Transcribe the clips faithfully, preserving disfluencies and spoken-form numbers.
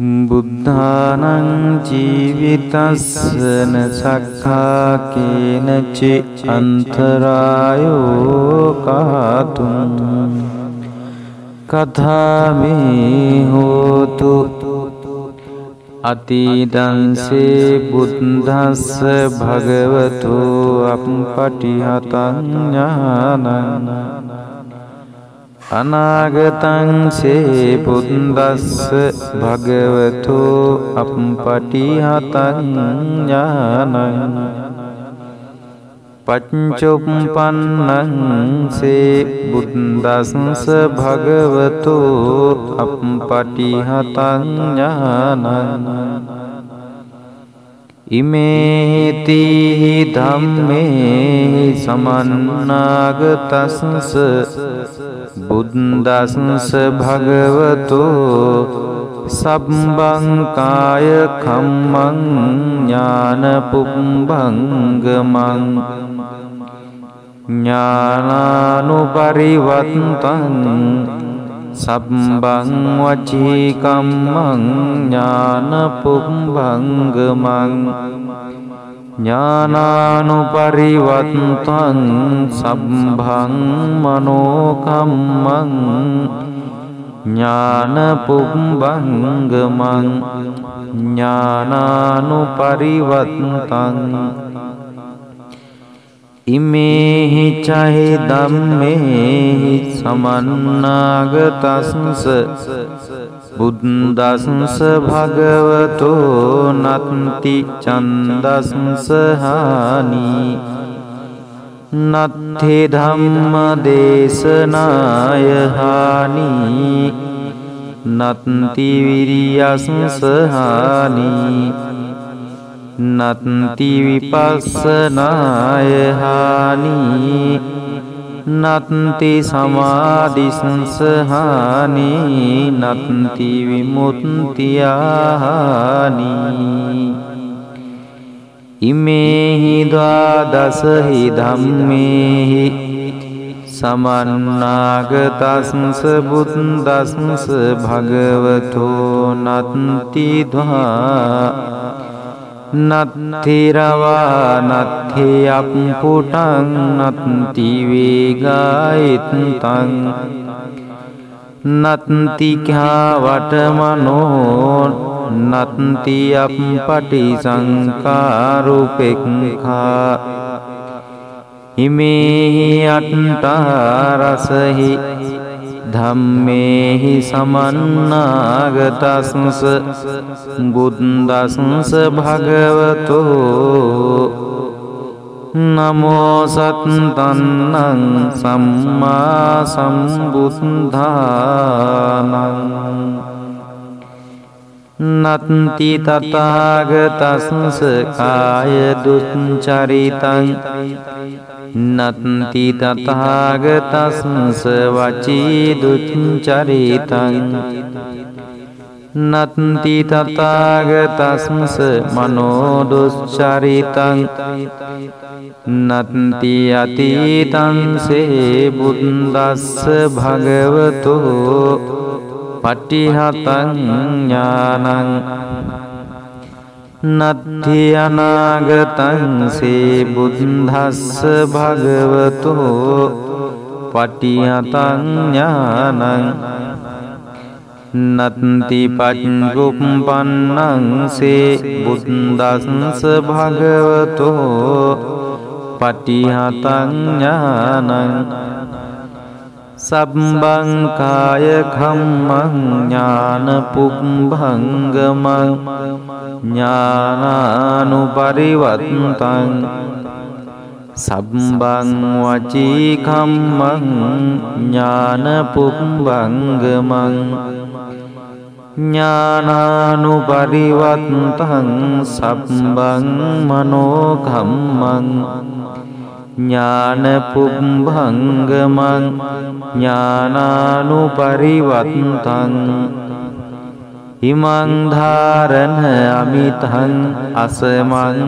बुद्धानं जीवितस्य न सख्खाकेन च अन्तरायो कहतुं कथामि होतु अतीतं से बुद्धस्य भगवतो अपठितं ज्ञानं अनागतं से बुद्धस्य भगवतो अपठितं ज्ञानं पञ्चोपपन्नं से बुद्धस्य भगवतो अपठितं ज्ञानं इमेति धम्मे समन्नागतस्य बुद्धस्य भगवतो सब्बं काय खम्मं ज्ञानपुंभंगमं ज्ञानानुपरिवर्तं सब्बं वची कम्मं ज्ञानपुंभंगमं ज्ञानानुपरिवर्तं सब्बं मनोकम्मं ज्ञानपुंभंगमं ज्ञानानुपरिवर्तं इमेहि चाहि धम्मेहि समन्नागतस्य बुद्धस्य भगवतो नत्ति छन्दसि हानि नत्थि धम्मदेशनाय हानि नत्ति वीर्यस्य हानि नत्ति विपस्सनाय हानि नत्ति समाधिस्य हानि नत्ति विमुक्त्या हानि इमेहि द्वादश हि धम्मेहि समन्नागतस्य बुद्धस्य भगवतो नत्ति द्वा नत्थिरवा नत्थि अम्पुटं नत्ति वेगायितं नत्ति ख्यावटमनो नत्ति अपठिसंकारुपेक्षा इमेहि अट्टारसहि धम्मेहि समन्नागतस्य बुद्धस्य भगवतो नमो सत्तन्नं सम्मा सम्बुद्धानं नत्ति तथागतस्य कायदुच्चरितं नत्ति तथागतस्य वचीदुच्चरितं नत्ति तथागतस्य मनोदुच्चरितं नत्ति अतीतं से बुद्धस्य भगवतो पठितं ज्ञानं नत्ति अनागतं से बुद्धस्य भगवतो पठितं ज्ञानं नत्ति पञ्चोपपन्नं से बुद्धस्य भगवतो पठितं ज्ञानं सब्बं काय खम्मं ज्ञानपुंभंगमं ज्ञानानुपरिवर्तं सब्बं वची खम्मं ज्ञानपुंभंगमं ज्ञानानुपरिवर्तं सब्बं मनोखम्मं ज्ञानपुंभंगमं ज्ञानानुपरिवर्तं इमं धारयामितं असमं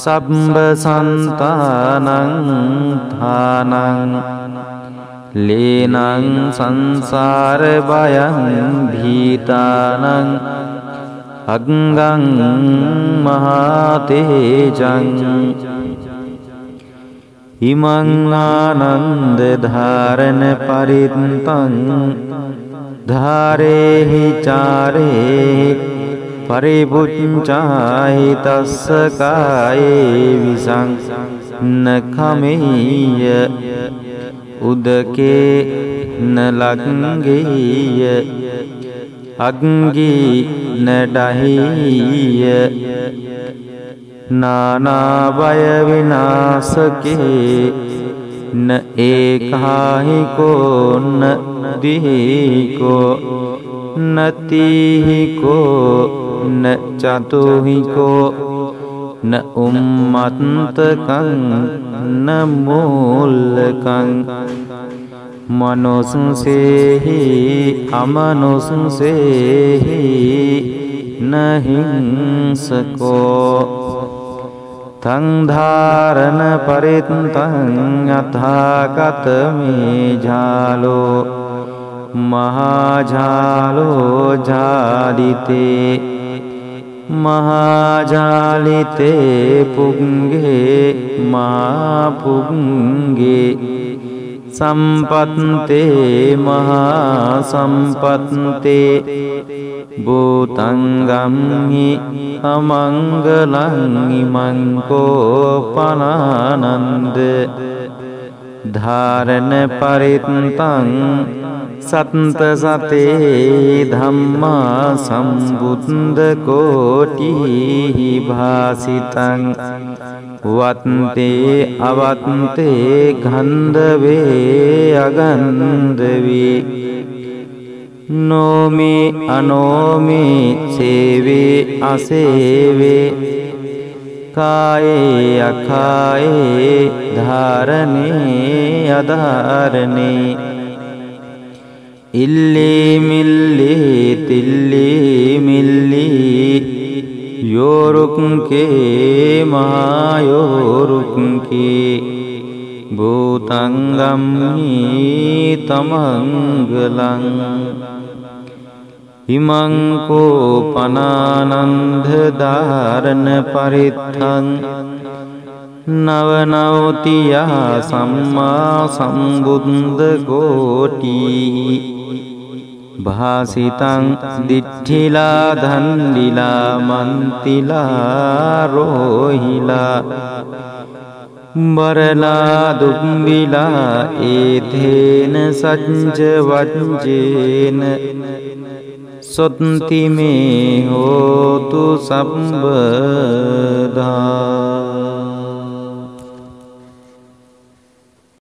सब्बसंतानं थानं लीनं संसारभयं भीतानं अङ्गं महातेजं इमं आनन्दधारन परितं धारेहि चारेहि परिभुञ्चाहि तस्य काये विषं न खमेय उदके न लङ्घेय अङ्गी न दहेय नानाभय विनाशके न एकाहि को न द्विहि को न त्रिहि को न चतुहि को न उन्मत्तकं न मूलकं मनुसंसेहि अमनुसंसेहि न हिंसको तं धारण परितं यथागत मे झालो महाझालो झालिते महाजालिते पुंगे महापुंगे संपत्ते महासंपत्ते भूतंगं हि अमंगलं मंगोपनानंद धारण परितं सतंत सते धम्मा संबुद्ध कोटि भासितं वतन्ते अवतन्ते गन्धवे अगन्धवे नोमि अनोमि सेवे असेवे काये अकाये धारणे अधारणे इल्ली मिल्ली तिल्ली मिल्ली योरुक्के महायोरुक्के भूतंगं तमंगलं इमं कोपनानन्दधारण परितं नवनवतिया सम्मा सम्बुद्धकोटिः भासितं दिठ्ठिला धन्दिला मंतिला रोहिला बरला दुम्बिला एधेन सञ्जवञ्जेन सुन्ति मे होतु सम्भ